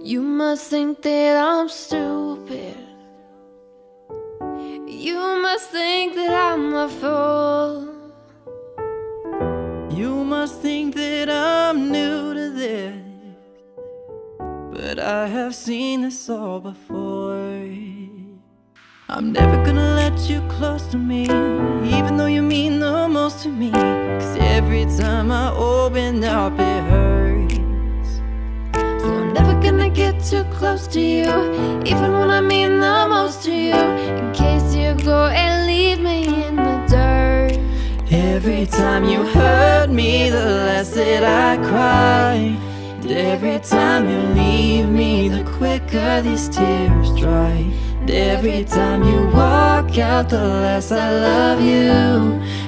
You must think that I'm stupid. You must think that I'm a fool. You must think that I'm new to this, but I have seen this all before. I'm never gonna let you close to me, even though you mean the most to me. 'Cause every time I open up it hurts. So I'm never gonna get too close to you, even when I mean the most to you. In case you go and leave me in the dirt. Every time you hurt me, the less that I cry. Every time you leave me, the quicker these tears dry. Every time you walk out, the less I love you.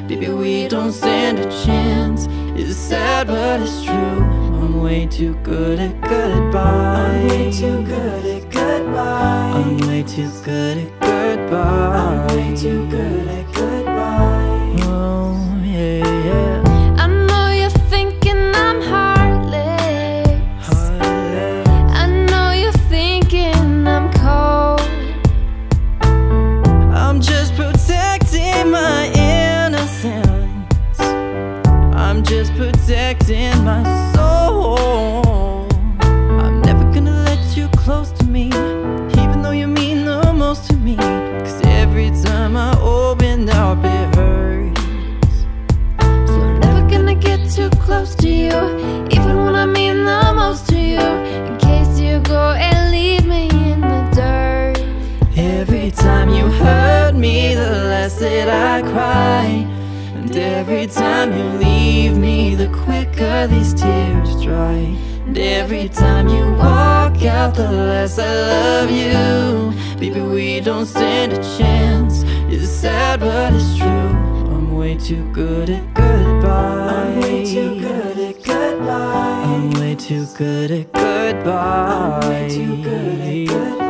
Baby, we don't stand a chance. It's sad, but it's true. I'm way too good at goodbye. I'm way too good at goodbye. I'm way too good at goodbye. I'm way too good at goodbye. Oh, yeah, yeah. Protecting my soul. I'm never gonna let you close to me, even though you mean the most to me. 'Cause every time I open up it hurts. So I'm never gonna get too close to you, even when I mean the most to you. In case you go and leave me in the dirt. Every time you hurt me, the less that I cry. And every time you leave me, the quicker these tears dry. And every time you walk out, the less I love you. Baby, we don't stand a chance. It's sad, but it's true. I'm way too good at goodbye. I'm way too good at goodbye. I'm way too good at goodbye. I'm way too good at goodbye.